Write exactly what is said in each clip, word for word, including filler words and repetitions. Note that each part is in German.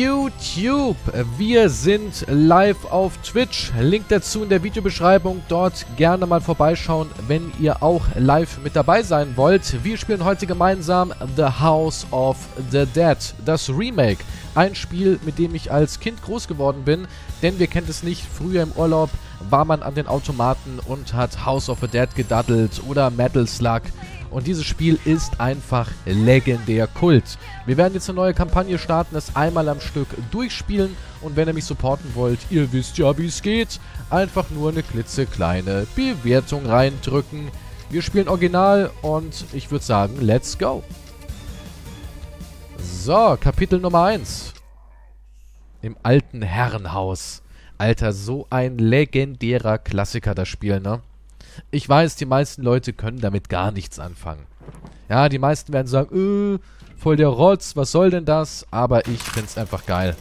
YouTube. Wir sind live auf Twitch. Link dazu in der Videobeschreibung. Dort gerne mal vorbeischauen, wenn ihr auch live mit dabei sein wollt. Wir spielen heute gemeinsam The House of the Dead, das Remake. Ein Spiel, mit dem ich als Kind groß geworden bin, denn wer kennt es nicht, früher im Urlaub war man an den Automaten und hat House of the Dead gedaddelt oder Metal Slug. Und dieses Spiel ist einfach legendär Kult. Wir werden jetzt eine neue Kampagne starten, das einmal am Stück durchspielen. Und wenn ihr mich supporten wollt, ihr wisst ja, wie es geht. Einfach nur eine klitzekleine Bewertung reindrücken. Wir spielen Original und ich würde sagen, let's go. So, Kapitel Nummer eins. Im alten Herrenhaus. Alter, so ein legendärer Klassiker, das Spiel, ne? Ich weiß, die meisten Leute können damit gar nichts anfangen. Ja, die meisten werden sagen, äh, voll der Rotz, was soll denn das? Aber ich find's einfach geil.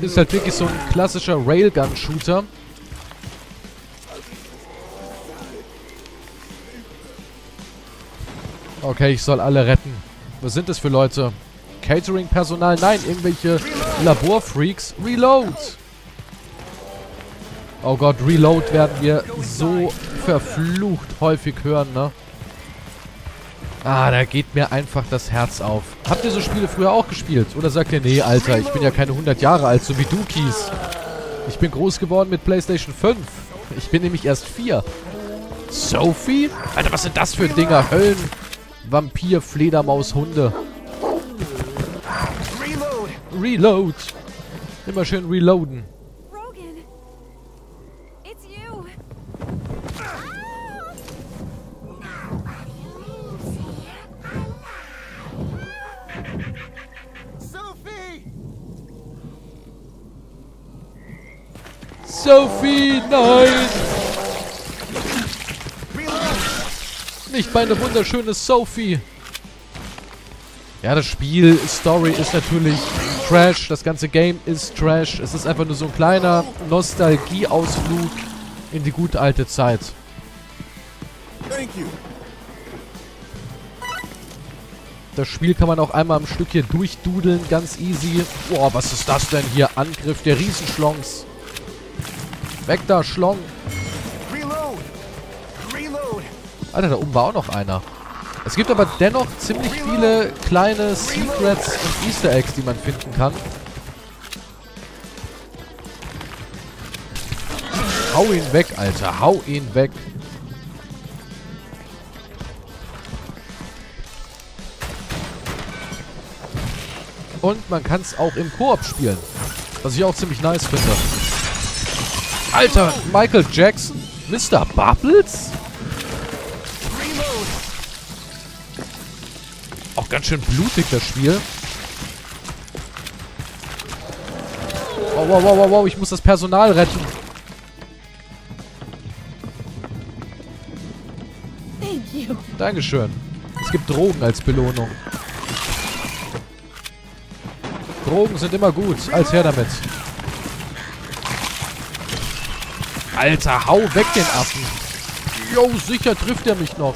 Ist halt wirklich so ein klassischer Railgun-Shooter. Okay, ich soll alle retten. Was sind das für Leute? Catering-Personal? Nein, irgendwelche Laborfreaks. Reload! Oh Gott, Reload werden wir so verflucht häufig hören, ne? Ah, da geht mir einfach das Herz auf. Habt ihr so Spiele früher auch gespielt? Oder sagt ihr, nee, Alter, ich bin ja keine hundert Jahre alt, so wie du, Kies. Ich bin groß geworden mit Playstation fünf. Ich bin nämlich erst vier. Sophie? Alter, was sind das für Dinger? Höllen, Vampir, Fledermaus, Hunde. Reload. Immer schön reloaden. Sophie, nein! Nicht meine wunderschöne Sophie! Ja, das Spiel, Story ist natürlich Trash. Das ganze Game ist Trash. Es ist einfach nur so ein kleiner Nostalgieausflug in die gute alte Zeit. Das Spiel kann man auch einmal am Stück hier durchdudeln, ganz easy. Boah, was ist das denn hier? Angriff der Riesenschlongs. Weg da, Schlong. Alter, da oben war auch noch einer. Es gibt aber dennoch ziemlich viele kleine Secrets und Easter Eggs, die man finden kann. Hau ihn weg, Alter. Hau ihn weg. Und man kann es auch im Koop spielen. Was ich auch ziemlich nice finde. Alter, Michael Jackson? Mister Bubbles? Auch ganz schön blutig, das Spiel. Oh, wow, wow, wow, wow, ich muss das Personal retten. Dankeschön. Es gibt Drogen als Belohnung. Drogen sind immer gut, als her damit. Alter, hau weg den Affen. Jo, sicher trifft er mich noch.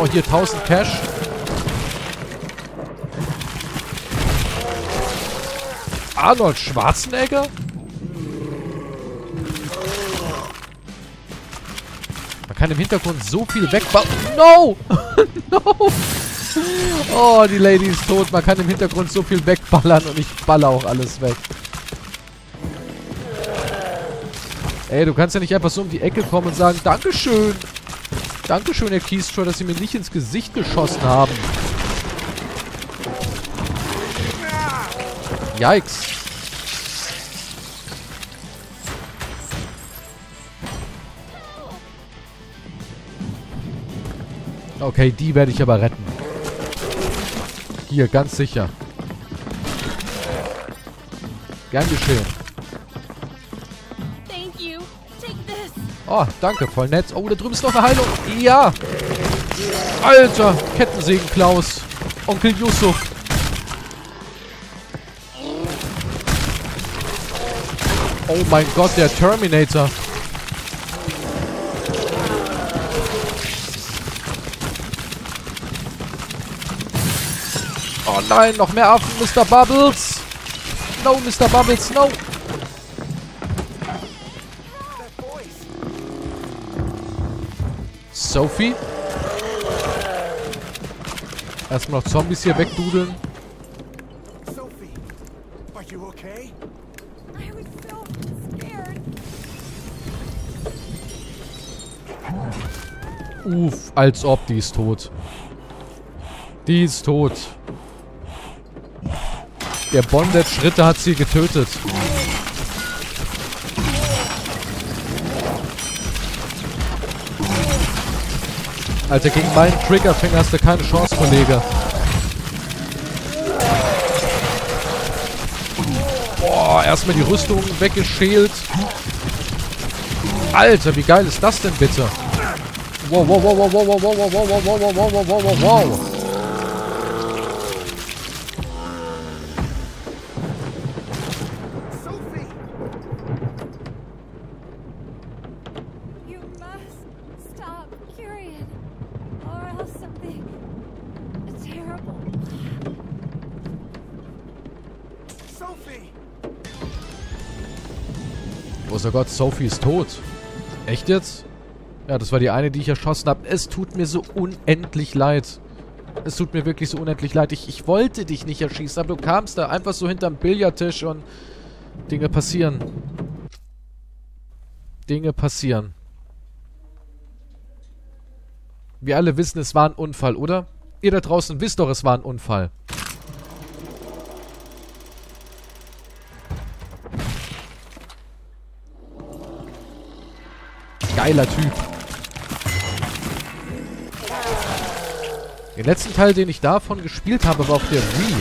Oh, hier tausend Cash. Arnold Schwarzenegger? Man kann im Hintergrund so viel wegbauen. No! No! Oh, die Lady ist tot. Man kann im Hintergrund so viel wegballern und ich baller auch alles weg. Ey, du kannst ja nicht einfach so um die Ecke kommen und sagen, Dankeschön. Dankeschön, Herr KeysJore, dass Sie mir nicht ins Gesicht geschossen haben. Yikes. Okay, die werde ich aber retten. Hier, ganz sicher. Gern geschehen. Oh, danke, voll nett. Oh, da drüben ist noch eine Heilung. Ja. Alter, Kettensägen Klaus. Onkel Yusuf. Oh mein Gott, der Terminator. Oh nein, noch mehr Affen, Mister Bubbles. No, Mister Bubbles, no. Sophie. Erstmal noch Zombies hier wegdudeln. Sophie, are you okay? I was so scared. Uff, als ob, die ist tot. Die ist tot. Der Bondage-Ritter hat sie getötet. Alter, gegen meinen Triggerfinger hast du keine Chance, Kollege. Boah, erstmal die Rüstung weggeschält. Alter, wie geil ist das denn bitte? Wow, wow, wow, wow, wow, wow, wow, wow, wow, wow, wow, wow, wow, wow, wow, wow. Oh Gott, Sophie ist tot. Echt jetzt? Ja, das war die eine, die ich erschossen habe. Es tut mir so unendlich leid. Es tut mir wirklich so unendlich leid. Ich, ich wollte dich nicht erschießen, aber du kamst da einfach so hinterm Billardtisch und Dinge passieren. Dinge passieren. Wir alle wissen, es war ein Unfall, oder? Ihr da draußen wisst doch, es war ein Unfall. Geiler Typ. Den letzten Teil, den ich davon gespielt habe, war auf der Wii.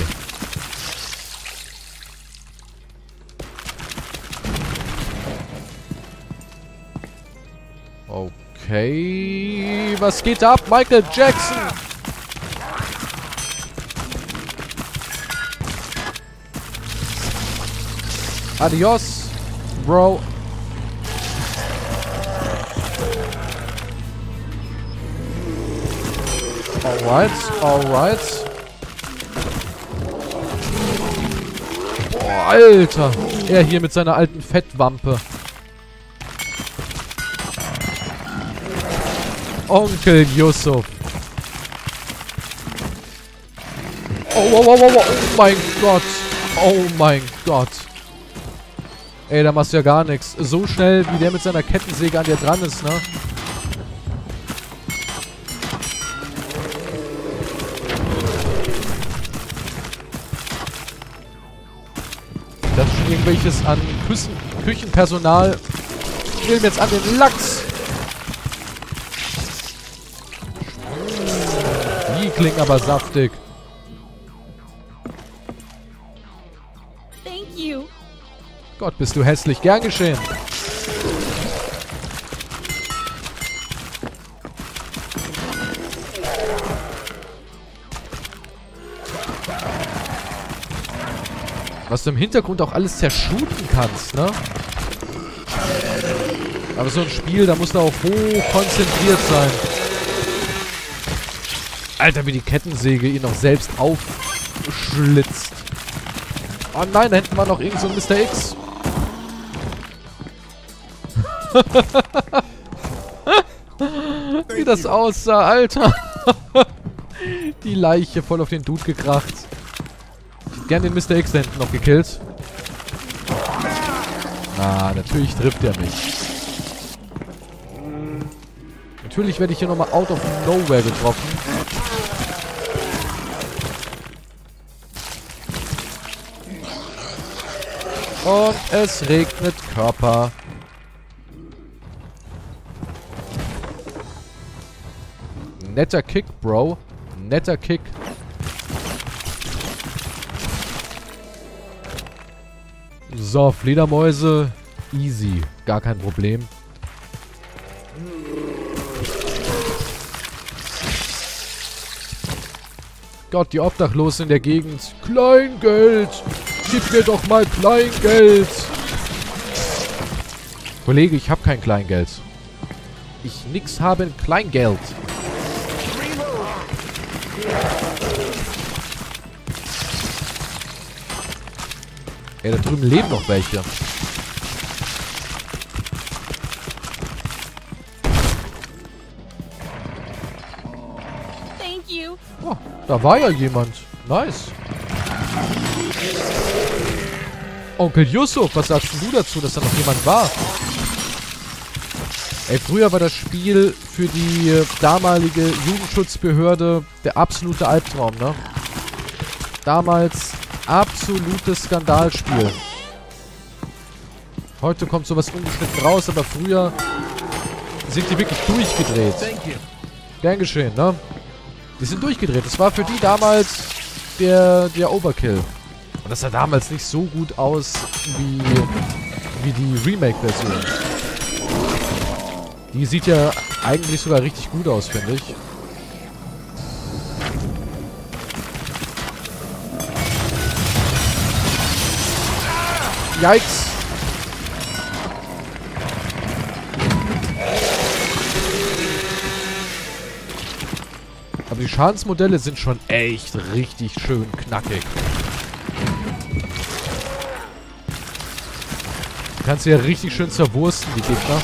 Okay. Was geht ab? Michael Jackson! Adios, Bro. Alright, alright. Boah, Alter. Er hier mit seiner alten Fettwampe. Onkel Yusuf. Oh, oh, oh, oh, oh, oh mein Gott. Oh mein Gott. Ey, da machst du ja gar nichts. So schnell, wie der mit seiner Kettensäge an dir dran ist, ne? Irgendwelches an Küchen, Küchenpersonal. Spielen jetzt an den Lachs. Die klingen aber saftig. Thank you. Gott, bist du hässlich. Gern geschehen. Was du im Hintergrund auch alles zerschuten kannst, ne? Aber so ein Spiel, da musst du auch hoch konzentriert sein. Alter, wie die Kettensäge ihn noch selbst aufschlitzt. Oh nein, da hinten war noch irgend so ein Mister X. Wie das aussah, Alter. Die Leiche voll auf den Dude gekracht. Gern den Mister X da hinten noch gekillt. Ah, natürlich trifft er mich. Natürlich werde ich hier nochmal out of nowhere getroffen. Und es regnet Körper. Netter Kick, Bro. Netter Kick. So, Fledermäuse. Easy. Gar kein Problem. Gott, die Obdachlosen in der Gegend. Kleingeld! Gib mir doch mal Kleingeld! Kollege, ich habe kein Kleingeld. Ich nix habe in Kleingeld. Ey, da drüben leben noch welche. Oh, da war ja jemand. Nice. Onkel Yusuf, was sagst denn du dazu, dass da noch jemand war? Ey, früher war das Spiel für die damalige Jugendschutzbehörde der absolute Albtraum, ne? Damals absolutes Skandalspiel. Heute kommt sowas ungeschnitten raus, aber früher sind die wirklich durchgedreht. Gern geschehen, ne? Die sind durchgedreht. Das war für die damals der, der Overkill. Und das sah damals nicht so gut aus wie, wie die Remake-Version. Die sieht ja eigentlich sogar richtig gut aus, finde ich. Yikes! Aber die Schadensmodelle sind schon echt richtig schön knackig. Du kannst sie ja richtig schön zerwursten, die Gegner.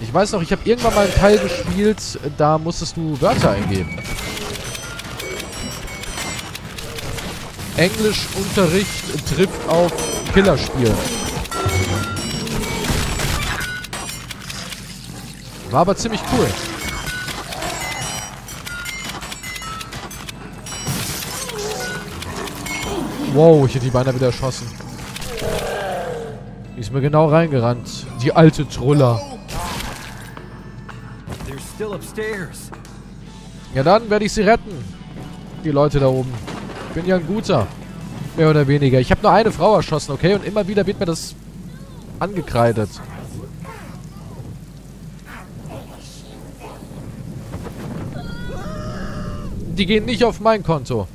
Ich weiß noch, ich habe irgendwann mal einen Teil gespielt, da musstest du Wörter eingeben. Englischunterricht trifft auf Killerspiel. War aber ziemlich cool. Wow, ich hätte die beinahe wieder erschossen. Die ist mir genau reingerannt. Die alte Troller. Ja, dann werde ich sie retten. Die Leute da oben. Ich bin ja ein Guter. Mehr oder weniger. Ich habe nur eine Frau erschossen, okay? Und immer wieder wird mir das angekreidet. Die gehen nicht auf mein Konto.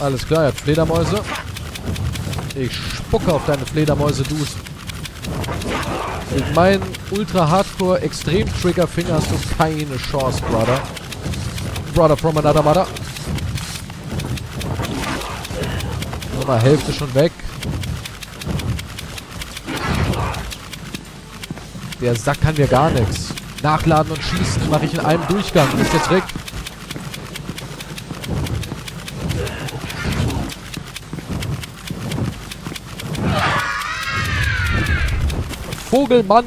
Alles klar, er hat Fledermäuse. Ich spucke auf deine Fledermäuse, du. Mit meinen Ultra-Hardcore-Extrem-Trigger-Finger hast du keine Chance, Brother. Brother from another mother. Nochmal Hälfte schon weg. Der Sack kann mir gar nichts. Nachladen und schießen mache ich in einem Durchgang. Das ist der Trick. Vogelmann.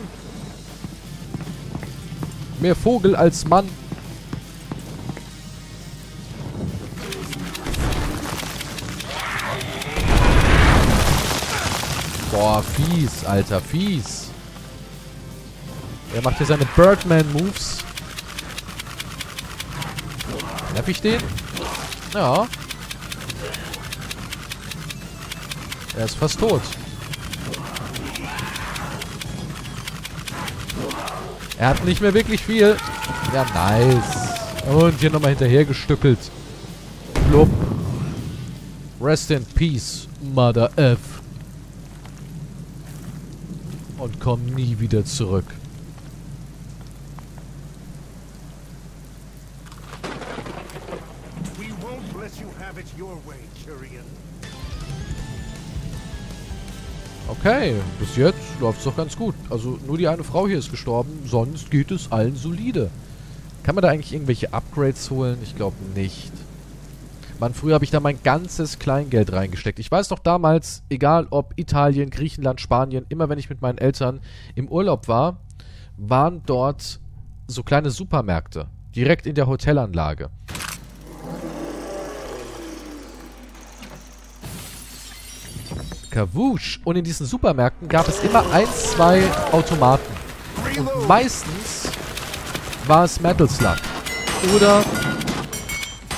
Mehr Vogel als Mann. Boah, fies, Alter, fies. Er macht hier seine Birdman-Moves. Darf ich den? Ja. Er ist fast tot. Er hat nicht mehr wirklich viel. Ja, nice. Und hier nochmal hinterher gestückelt. Blub. Rest in peace, Mother F. Und komm nie wieder zurück. Okay, bis jetzt läuft's doch ganz gut. Also nur die eine Frau hier ist gestorben, sonst geht es allen solide. Kann man da eigentlich irgendwelche Upgrades holen? Ich glaube nicht. Mann, früher habe ich da mein ganzes Kleingeld reingesteckt. Ich weiß noch damals, egal ob Italien, Griechenland, Spanien, immer wenn ich mit meinen Eltern im Urlaub war, waren dort so kleine Supermärkte. Direkt in der Hotelanlage. Kawusch. Und in diesen Supermärkten gab es immer ein, zwei Automaten. Und meistens war es Metal Slug. Oder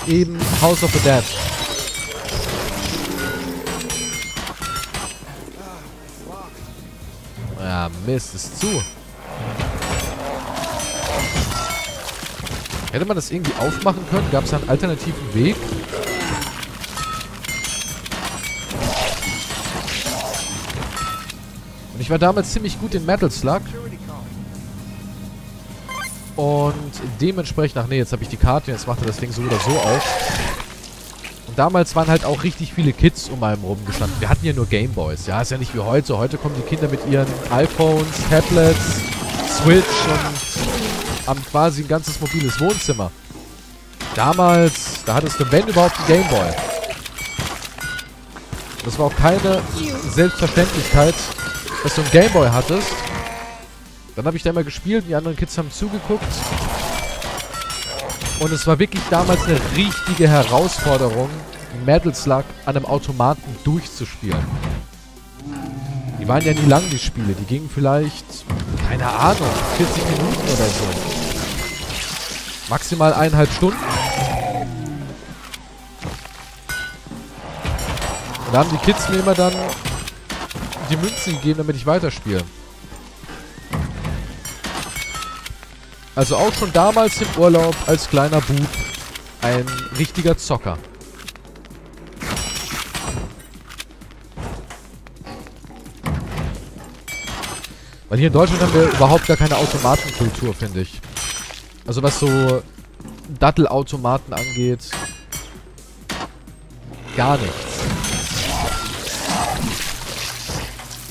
eben House of the Dead. Ja, Mist, ist zu. Hätte man das irgendwie aufmachen können? Gab es einen alternativen Weg? Und ich war damals ziemlich gut in Metal Slug. Und dementsprechend, ach nee, jetzt habe ich die Karte, jetzt macht er das Ding so oder so auf. Und damals waren halt auch richtig viele Kids um einem rumgestanden. Wir hatten ja nur Gameboys, ja, ist ja nicht wie heute. Heute kommen die Kinder mit ihren iPhones, Tablets, Switch und haben quasi ein ganzes mobiles Wohnzimmer. Damals, da hattest du, wenn überhaupt, einen Gameboy. Das war auch keine Selbstverständlichkeit, dass du einen Gameboy hattest. Dann habe ich da immer gespielt und die anderen Kids haben zugeguckt. Und es war wirklich damals eine richtige Herausforderung, Metal Slug an einem Automaten durchzuspielen. Die waren ja nie lang, die Spiele. Die gingen vielleicht, keine Ahnung, vierzig Minuten oder so. Maximal eineinhalb Stunden. Und da haben die Kids mir immer dann die Münzen gegeben, damit ich weiterspiele. Also auch schon damals im Urlaub als kleiner Bub ein richtiger Zocker. Weil hier in Deutschland haben wir überhaupt gar keine Automatenkultur, finde ich. Also was so Dattelautomaten angeht, gar nichts.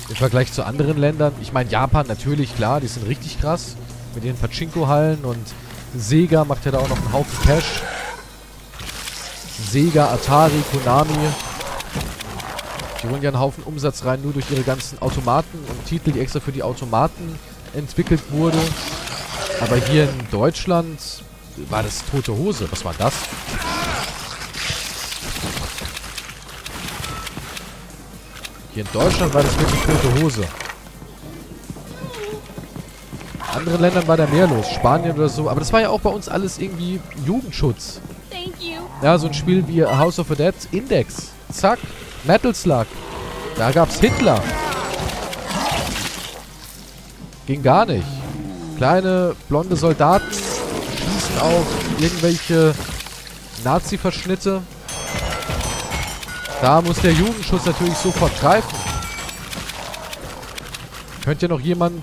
Im Vergleich zu anderen Ländern. Ich meine, Japan natürlich, klar, die sind richtig krass. Mit den Pachinko-Hallen und Sega macht ja da auch noch einen Haufen Cash. Sega, Atari, Konami. Die holen ja einen Haufen Umsatz rein, nur durch ihre ganzen Automaten und Titel, die extra für die Automaten entwickelt wurden. Aber hier in Deutschland war das tote Hose. Was war das? Hier in Deutschland war das wirklich tote Hose. In anderen Ländern war da mehr los, Spanien oder so. Aber das war ja auch bei uns alles irgendwie Jugendschutz. Ja, so ein Spiel wie House of the Dead, Index, zack, Metal Slug. Da gab's Hitler. Ging gar nicht. Kleine, blonde Soldaten schießen auf irgendwelche Nazi-Verschnitte. Da muss der Jugendschutz natürlich sofort greifen. Könnte ja noch jemand...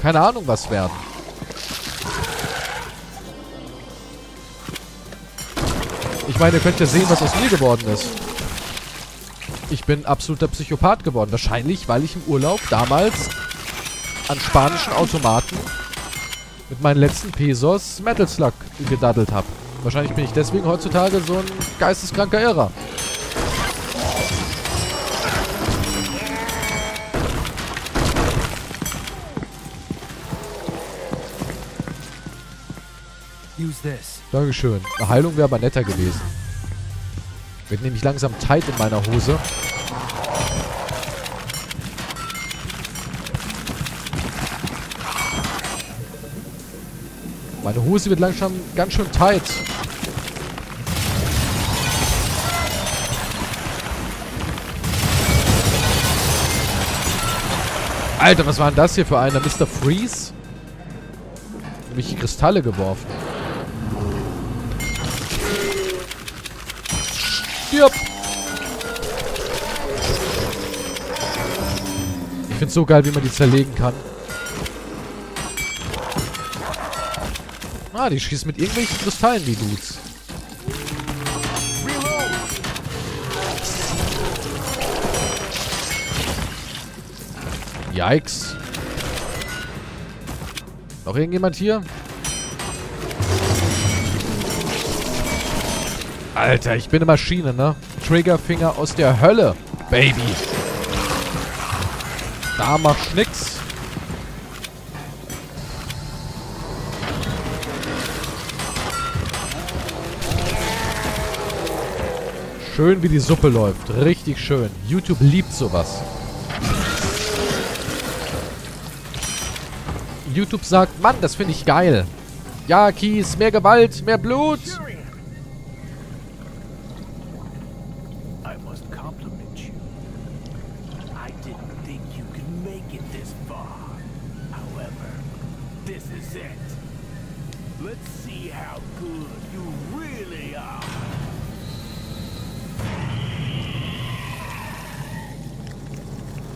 keine Ahnung, was werden. Ich meine, ihr könnt ja sehen, was aus mir geworden ist. Ich bin absoluter Psychopath geworden. Wahrscheinlich, weil ich im Urlaub damals an spanischen Automaten mit meinen letzten Pesos Metal Slug gedaddelt habe. Wahrscheinlich bin ich deswegen heutzutage so ein geisteskranker Irrer. Dankeschön. Eine Heilung wäre aber netter gewesen. Wird nämlich langsam tight in meiner Hose. Meine Hose wird langsam ganz schön tight. Alter, was war denn das hier für einer? Mister Freeze? Hab ich die Kristalle geworfen. Ich find's so geil, wie man die zerlegen kann. Ah, die schießt mit irgendwelchen Kristallen, die Dudes. Yikes. Noch irgendjemand hier? Alter, ich bin eine Maschine, ne? Triggerfinger aus der Hölle, Baby. Da machst nix. Schön, wie die Suppe läuft. Richtig schön. YouTube liebt sowas. YouTube sagt, Mann, das finde ich geil. Ja, Keys, mehr Gewalt, mehr Blut.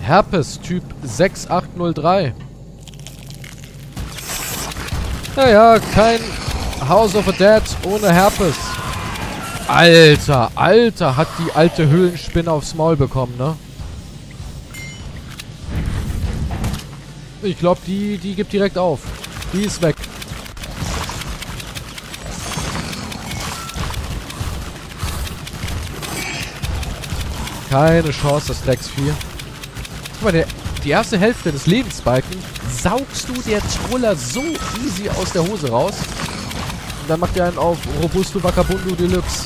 Herpes Typ sechs acht null drei. Naja, kein House of the Dead ohne Herpes. Alter, Alter, hat die alte Höhlenspinne aufs Maul bekommen, ne? Ich glaube, die, die gibt direkt auf. Die ist weg. Keine Chance, das Drecksvieh. Guck mal, der, die erste Hälfte des Lebensbalken saugst du der Troller so easy aus der Hose raus. Und dann macht ihr einen auf Robusto Vagabundo Deluxe.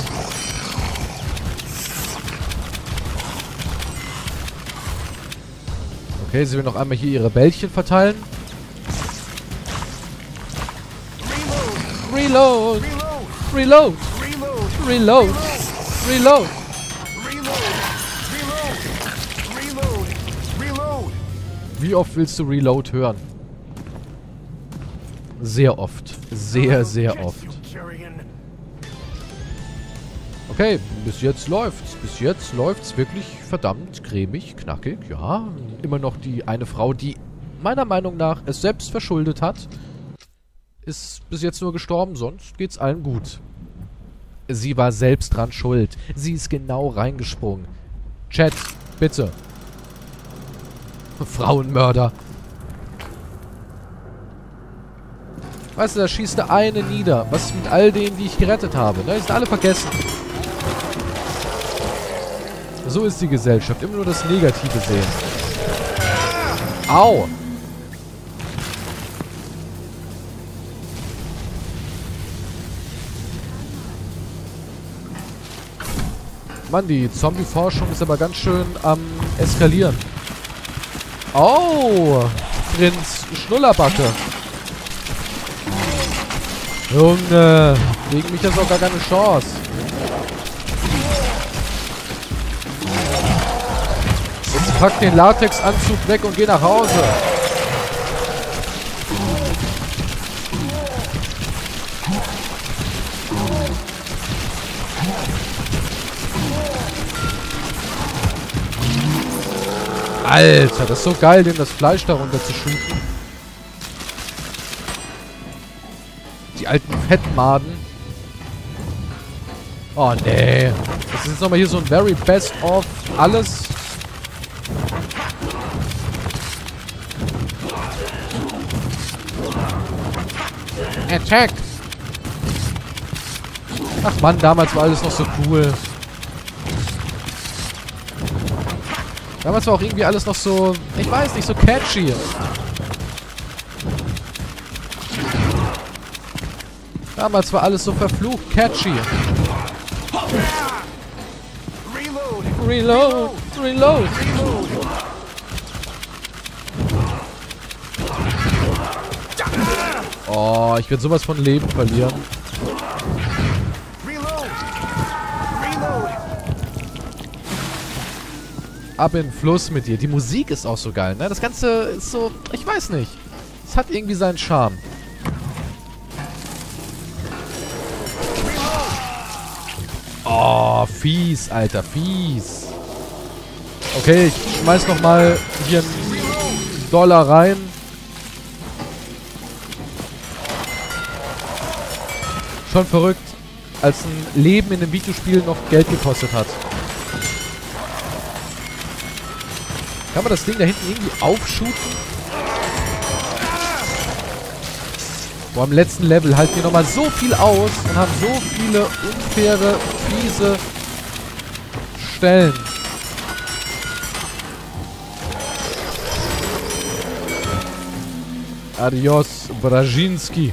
Okay, sie will noch einmal hier ihre Bällchen verteilen. Reload! Reload! Reload! Reload! Reload! Wie oft willst du Reload hören? Sehr oft. Sehr, sehr oft. Okay, bis jetzt läuft's. Bis jetzt läuft's wirklich verdammt cremig, knackig. Ja, immer noch die eine Frau, die meiner Meinung nach es selbst verschuldet hat, ist bis jetzt nur gestorben, sonst geht's allen gut. Sie war selbst dran schuld. Sie ist genau reingesprungen. Chat, bitte. Frauenmörder. Weißt du, da schießt der eine nieder. Was ist mit all denen, die ich gerettet habe? Da sind alle vergessen. So ist die Gesellschaft. Immer nur das Negative sehen. Au! Mann, die Zombie-Forschung ist aber ganz schön am Eskalieren. Oh, Prinz Schnullerbacke. Junge, gegen mich das auch gar keine Chance. Jetzt pack den Latexanzug weg und geh nach Hause. Alter, das ist so geil, dem das Fleisch darunter zu schießen. Die alten Fettmaden. Oh, nee. Das ist jetzt nochmal hier so ein very best of alles. Attack! Ach Mann, damals war alles noch so cool. Damals war auch irgendwie alles noch so, ich weiß nicht, so catchy. Damals war alles so verflucht catchy. Reload! Reload! Reload! Oh, ich werde sowas von Leben verlieren. Ab in den Fluss mit dir. Die Musik ist auch so geil, ne? Das Ganze ist so, ich weiß nicht. Es hat irgendwie seinen Charme. Oh, fies, Alter, fies. Okay, ich schmeiß nochmal hier einen Dollar rein. Schon verrückt, als ein Leben in einem Videospiel noch Geld gekostet hat. Kann man das Ding da hinten irgendwie aufschuten? Boah, am letzten Level halten wir nochmal so viel aus und haben so viele unfaire, fiese Stellen. Adios, Brzezinski.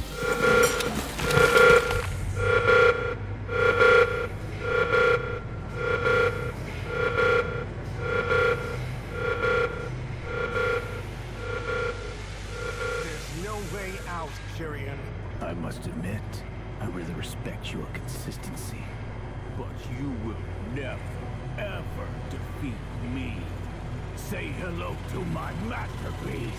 out, Kyrian. I must admit, I really respect your consistency. But you will never, ever defeat me. Say hello to my masterpiece.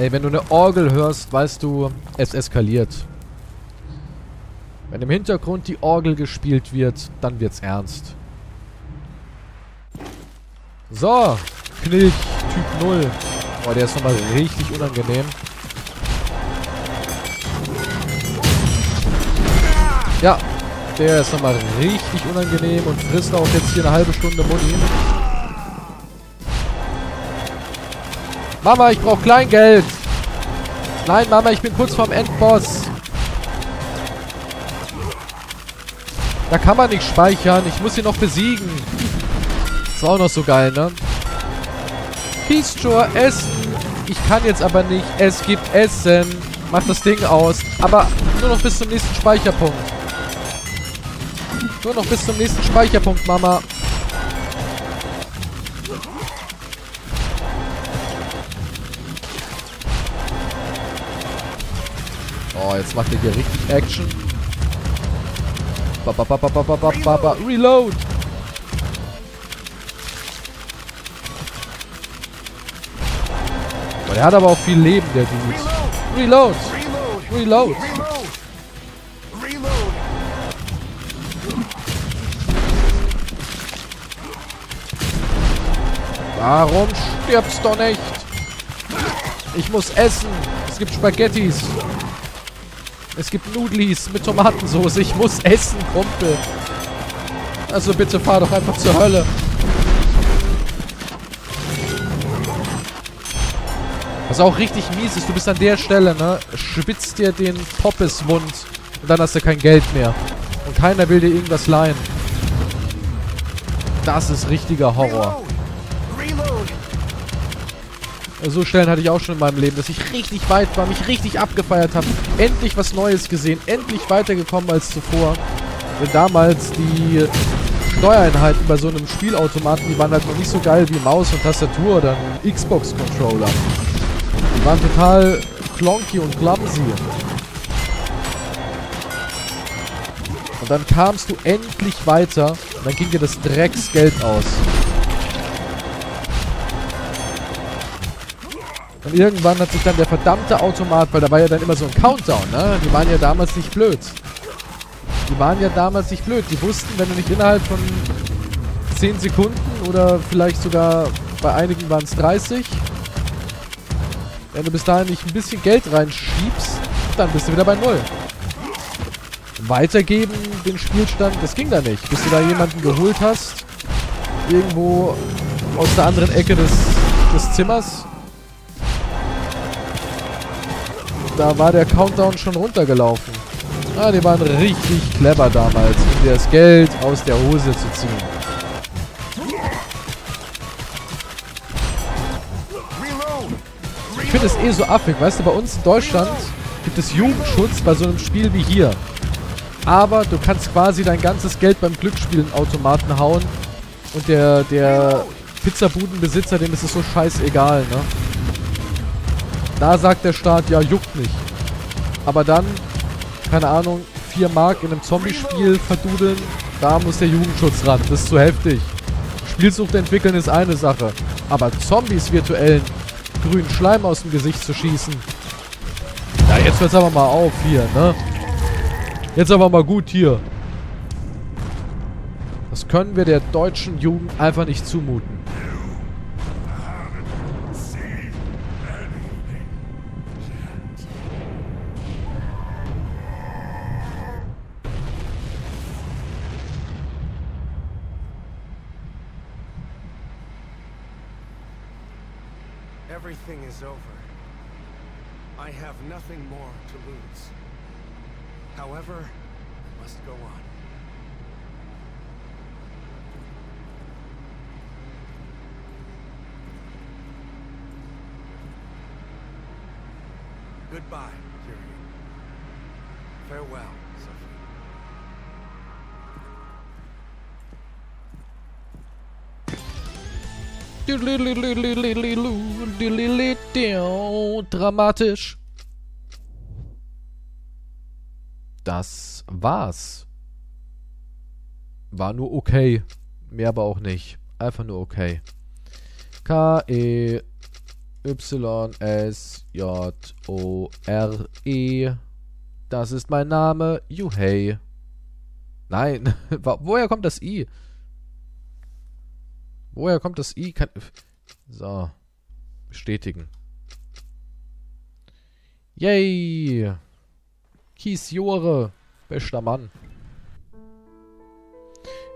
Ey, wenn du eine Orgel hörst, weißt du, es eskaliert. Wenn im Hintergrund die Orgel gespielt wird, dann wird's ernst. So, Knick, Typ null. Boah, der ist nochmal richtig unangenehm. Ja, der ist nochmal richtig unangenehm und frisst auch jetzt hier eine halbe Stunde Muni. Mama, ich brauche Kleingeld. Nein, Mama, ich bin kurz vorm Endboss. Da kann man nicht speichern. Ich muss ihn noch besiegen. Ist auch noch so geil, ne? KeysJore, essen. Ich kann jetzt aber nicht. Es gibt Essen. Mach das Ding aus. Aber nur noch bis zum nächsten Speicherpunkt. Nur noch bis zum nächsten Speicherpunkt, Mama. Oh, jetzt macht er hier richtig Action. Ba, ba, ba, ba, ba, ba, ba, ba. Reload! Oh, der hat aber auch viel Leben, der Dude. Reload! Reload! Warum stirbst du nicht? Ich muss essen. Es gibt Spaghettis. Es gibt Nudlis mit Tomatensauce. Ich muss essen, Kumpel. Also bitte fahr doch einfach zur Hölle. Was auch richtig mies ist, du bist an der Stelle, ne? Schwitzt dir den Poppesmund und dann hast du kein Geld mehr. Und keiner will dir irgendwas leihen. Das ist richtiger Horror. So Stellen hatte ich auch schon in meinem Leben, dass ich richtig weit war, mich richtig abgefeiert habe. Endlich was Neues gesehen, endlich weitergekommen als zuvor. Denn damals die Steuereinheiten bei so einem Spielautomaten, die waren halt noch nicht so geil wie Maus und Tastatur oder ein Xbox-Controller. Die waren total klonky und clumsy. Und dann kamst du endlich weiter und dann ging dir das Drecksgeld aus. Und irgendwann hat sich dann der verdammte Automat, weil da war ja dann immer so ein Countdown, ne? Die waren ja damals nicht blöd. Die waren ja damals nicht blöd. Die wussten, wenn du nicht innerhalb von zehn Sekunden oder vielleicht sogar bei einigen waren es dreißig, wenn du bis dahin nicht ein bisschen Geld reinschiebst, dann bist du wieder bei null. Weitergeben den Spielstand, das ging da nicht. Bis du da jemanden geholt hast, irgendwo aus der anderen Ecke des, des Zimmers. Da war der Countdown schon runtergelaufen. Ah, die waren richtig clever damals, um dir das Geld aus der Hose zu ziehen. Ich finde es eh so affig. Weißt du, bei uns in Deutschland gibt es Jugendschutz bei so einem Spiel wie hier. Aber du kannst quasi dein ganzes Geld beim Glücksspielen-Automaten hauen. Und der, der Pizzabudenbesitzer, dem ist es so scheißegal, ne? Da sagt der Staat, ja, juckt nicht. Aber dann, keine Ahnung, vier Mark in einem Zombie-Spiel verdudeln, da muss der Jugendschutz ran. Das ist zu heftig. Spielsucht entwickeln ist eine Sache. Aber Zombies virtuellen grünen Schleim aus dem Gesicht zu schießen. Ja, jetzt wird's aber mal auf hier, ne? Jetzt aber mal gut hier. Das können wir der deutschen Jugend einfach nicht zumuten. Everything is over. I have nothing more to lose. However, I must go on. Goodbye, Tyrion. Farewell, Sophie. Dramatisch. Das war's. War nur okay. Mehr aber auch nicht. Einfach nur okay. K E Y S J O R E. Das ist mein Name. Juhei. Nein. Woher kommt das I? Woher kommt das I? Kann so. Bestätigen. Yay. KeysJore. Bester Mann.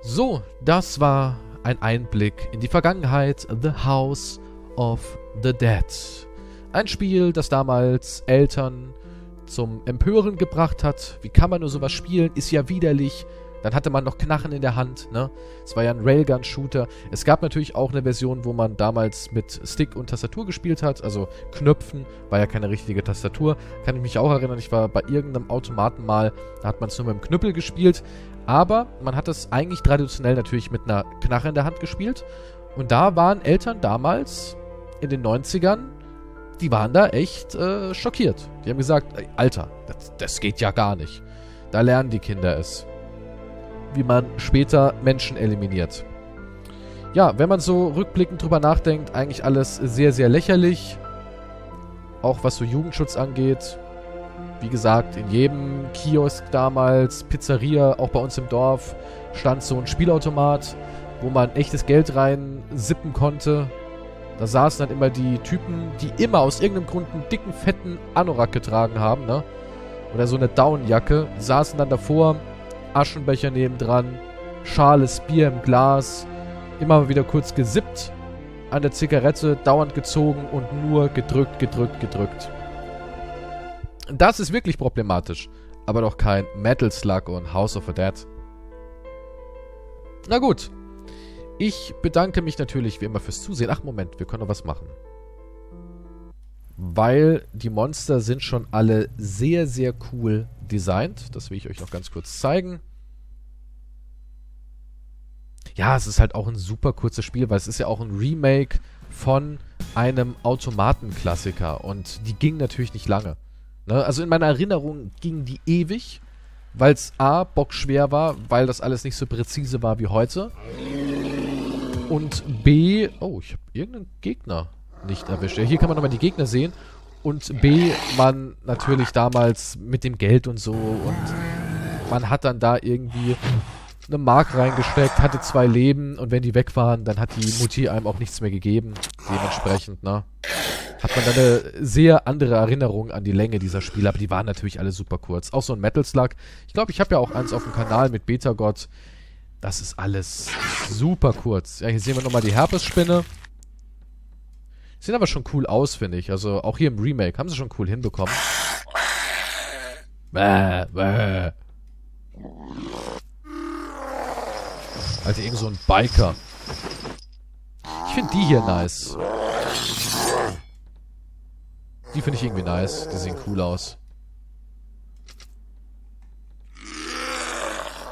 So, das war ein Einblick in die Vergangenheit. The House of the Dead. Ein Spiel, das damals Eltern zum Empören gebracht hat. Wie kann man nur sowas spielen? Ist ja widerlich. Dann hatte man noch Knarren in der Hand, ne? Es war ja ein Railgun-Shooter. Es gab natürlich auch eine Version, wo man damals mit Stick und Tastatur gespielt hat, also Knöpfen, war ja keine richtige Tastatur. Kann ich mich auch erinnern, ich war bei irgendeinem Automaten mal, da hat man es nur mit dem Knüppel gespielt, aber man hat es eigentlich traditionell natürlich mit einer Knarre in der Hand gespielt. Und da waren Eltern damals, in den neunzigern, die waren da echt äh, schockiert. Die haben gesagt, ey, Alter, das, das geht ja gar nicht. Da lernen die Kinder es, wie man später Menschen eliminiert. Ja, wenn man so rückblickend drüber nachdenkt, eigentlich alles sehr, sehr lächerlich. Auch was so Jugendschutz angeht. Wie gesagt, in jedem Kiosk damals, Pizzeria, auch bei uns im Dorf, stand so ein Spielautomat, wo man echtes Geld rein sippen konnte. Da saßen dann immer die Typen, die immer aus irgendeinem Grund einen dicken, fetten Anorak getragen haben, ne? Oder so eine Downjacke. Saßen dann davor, Aschenbecher nebendran, schales Bier im Glas, immer mal wieder kurz gesippt, an der Zigarette dauernd gezogen und nur gedrückt, gedrückt, gedrückt. Das ist wirklich problematisch, aber doch kein Metal Slug und House of the Dead. Na gut, ich bedanke mich natürlich wie immer fürs Zusehen. Ach Moment, wir können noch was machen. Weil die Monster sind schon alle sehr, sehr cool designt. Das will ich euch noch ganz kurz zeigen. Ja, es ist halt auch ein super kurzes Spiel, weil es ist ja auch ein Remake von einem Automatenklassiker. Und die ging natürlich nicht lange. Ne? Also in meiner Erinnerung gingen die ewig, weil es A, bockschwer war, weil das alles nicht so präzise war wie heute. Und B, oh, ich habe irgendeinen Gegner nicht erwischt. Ja, hier kann man nochmal die Gegner sehen. Und B, man natürlich damals mit dem Geld und so. Und man hat dann da irgendwie eine Mark reingesteckt, hatte zwei Leben. Und wenn die weg waren, dann hat die Mutti einem auch nichts mehr gegeben. Dementsprechend, ne? Hat man dann eine sehr andere Erinnerung an die Länge dieser Spiele. Aber die waren natürlich alle super kurz. Auch so ein Metal Slug. Ich glaube, ich habe ja auch eins auf dem Kanal mit Betagott. Das ist alles super kurz. Ja, hier sehen wir nochmal die Herpesspinne. Sieht aber schon cool aus, finde ich. Also auch hier im Remake haben sie schon cool hinbekommen. Bäh, bäh. Alter, irgend so ein Biker. Ich finde die hier nice. Die finde ich irgendwie nice. Die sehen cool aus.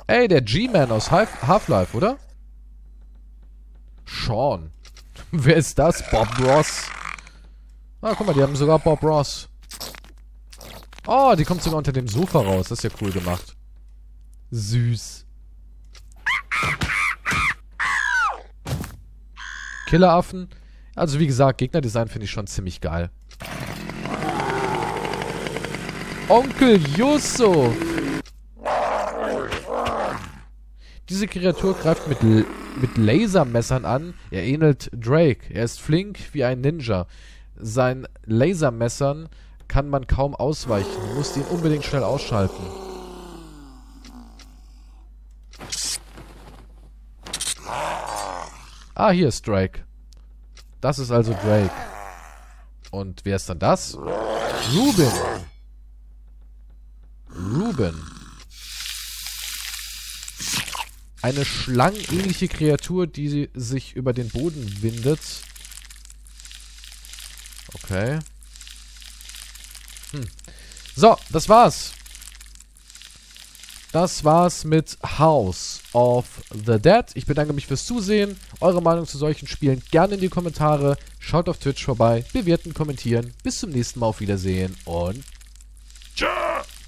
Ey, der G-Man aus Half-Life, oder? Sean. Wer ist das? Bob Ross. Ah, guck mal, die haben sogar Bob Ross. Oh, die kommt sogar unter dem Sofa raus. Das ist ja cool gemacht. Süß. Killeraffen. Also wie gesagt, Gegnerdesign finde ich schon ziemlich geil. Onkel Yusuf. Diese Kreatur greift mit, mit Lasermessern an. Er ähnelt Drake. Er ist flink wie ein Ninja. Seinen Lasermessern kann man kaum ausweichen. Man muss ihn unbedingt schnell ausschalten. Ah, hier ist Drake. Das ist also Drake. Und wer ist dann das? Ruben. Ruben. Eine schlangenähnliche Kreatur, die sich über den Boden windet. Okay. Hm. So, das war's. Das war's mit House of the Dead. Ich bedanke mich fürs Zusehen. Eure Meinung zu solchen Spielen gerne in die Kommentare. Schaut auf Twitch vorbei. Bewerten, kommentieren. Bis zum nächsten Mal. Auf Wiedersehen und tschüss.